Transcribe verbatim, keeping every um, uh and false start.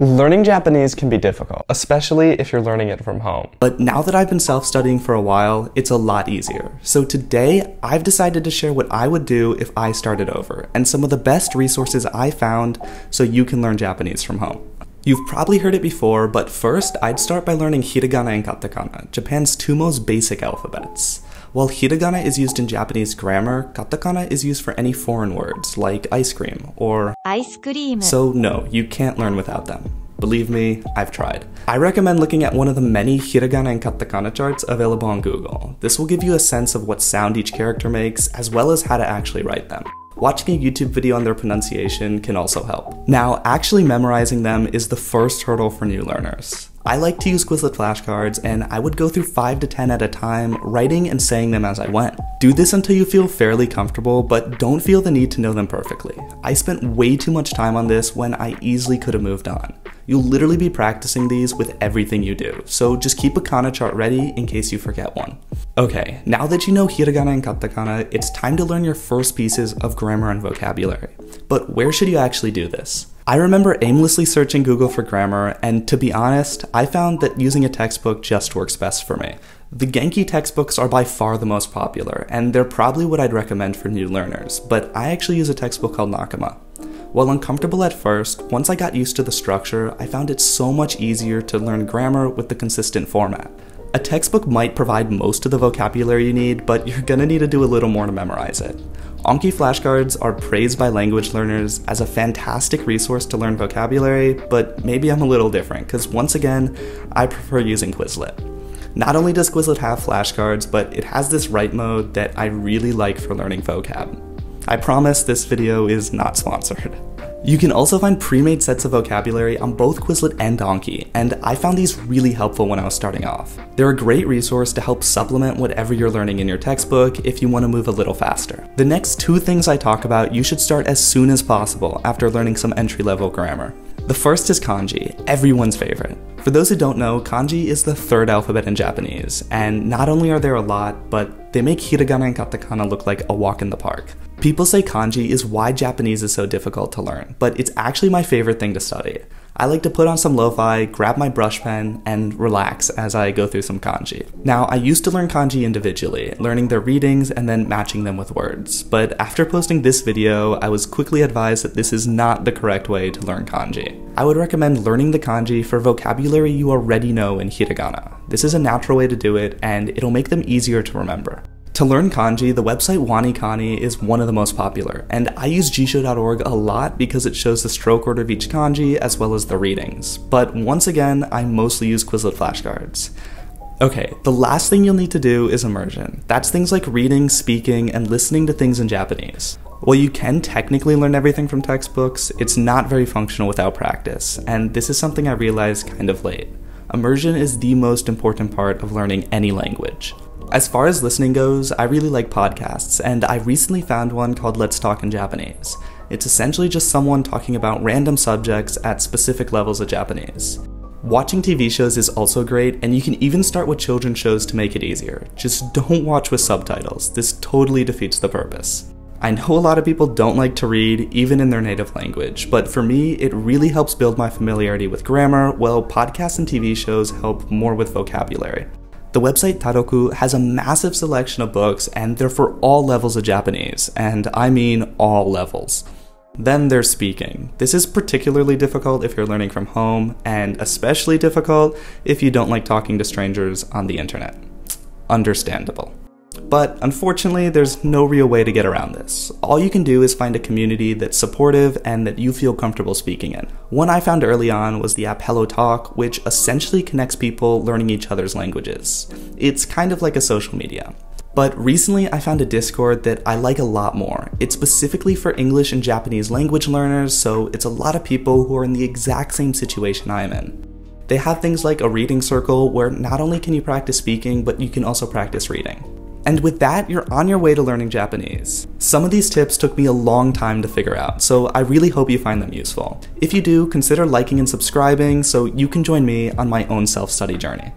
Learning Japanese can be difficult, especially if you're learning it from home. But now that I've been self-studying for a while, it's a lot easier. So today, I've decided to share what I would do if I started over, and some of the best resources I found so you can learn Japanese from home. You've probably heard it before, but first, I'd start by learning Hiragana and Katakana, Japan's two most basic alphabets. While Hiragana is used in Japanese grammar, Katakana is used for any foreign words, like ice cream or ice cream. So no, you can't learn without them. Believe me, I've tried. I recommend looking at one of the many Hiragana and Katakana charts available on Google. This will give you a sense of what sound each character makes, as well as how to actually write them. Watching a YouTube video on their pronunciation can also help. Now, actually memorizing them is the first hurdle for new learners. I like to use Quizlet flashcards, and I would go through five to ten at a time, writing and saying them as I went. Do this until you feel fairly comfortable, but don't feel the need to know them perfectly. I spent way too much time on this when I easily could have moved on. You'll literally be practicing these with everything you do, so just keep a kana chart ready in case you forget one. Okay, now that you know Hiragana and Katakana, it's time to learn your first pieces of grammar and vocabulary. But where should you actually do this? I remember aimlessly searching Google for grammar, and to be honest, I found that using a textbook just works best for me. The Genki textbooks are by far the most popular, and they're probably what I'd recommend for new learners, but I actually use a textbook called Nakama. While uncomfortable at first, once I got used to the structure, I found it so much easier to learn grammar with the consistent format. A textbook might provide most of the vocabulary you need, but you're gonna need to do a little more to memorize it. Anki flashcards are praised by language learners as a fantastic resource to learn vocabulary, but maybe I'm a little different, because once again, I prefer using Quizlet. Not only does Quizlet have flashcards, but it has this write mode that I really like for learning vocab. I promise this video is not sponsored. You can also find pre-made sets of vocabulary on both Quizlet and Anki, and I found these really helpful when I was starting off. They're a great resource to help supplement whatever you're learning in your textbook if you want to move a little faster. The next two things I talk about you should start as soon as possible after learning some entry-level grammar. The first is kanji, everyone's favorite. For those who don't know, kanji is the third alphabet in Japanese, and not only are there a lot, but they make Hiragana and Katakana look like a walk in the park. People say kanji is why Japanese is so difficult to learn, but it's actually my favorite thing to study. I like to put on some lo-fi, grab my brush pen, and relax as I go through some kanji. Now, I used to learn kanji individually, learning their readings and then matching them with words, but after posting this video, I was quickly advised that this is not the correct way to learn kanji. I would recommend learning the kanji for vocabulary you already know in Hiragana. This is a natural way to do it, and it'll make them easier to remember. To learn kanji, the website WaniKani is one of the most popular, and I use jisho dot org a lot because it shows the stroke order of each kanji as well as the readings. But once again, I mostly use Quizlet flashcards. Okay, the last thing you'll need to do is immersion. That's things like reading, speaking, and listening to things in Japanese. While you can technically learn everything from textbooks, it's not very functional without practice, and this is something I realized kind of late. Immersion is the most important part of learning any language. As far as listening goes, I really like podcasts, and I recently found one called Let's Talk in Japanese. It's essentially just someone talking about random subjects at specific levels of Japanese. Watching T V shows is also great, and you can even start with children's shows to make it easier. Just don't watch with subtitles. This totally defeats the purpose. I know a lot of people don't like to read, even in their native language, but for me, it really helps build my familiarity with grammar, while podcasts and T V shows help more with vocabulary. The website Tadoku has a massive selection of books, and they're for all levels of Japanese, and I mean all levels. Then there's speaking. This is particularly difficult if you're learning from home, and especially difficult if you don't like talking to strangers on the internet. Understandable. But unfortunately, there's no real way to get around this. All you can do is find a community that's supportive and that you feel comfortable speaking in. One I found early on was the app HelloTalk, which essentially connects people learning each other's languages. It's kind of like a social media. But recently, I found a Discord that I like a lot more. It's specifically for English and Japanese language learners, so it's a lot of people who are in the exact same situation I'm in. They have things like a reading circle where not only can you practice speaking, but you can also practice reading. And with that, you're on your way to learning Japanese. Some of these tips took me a long time to figure out, so I really hope you find them useful. If you do, consider liking and subscribing so you can join me on my own self-study journey.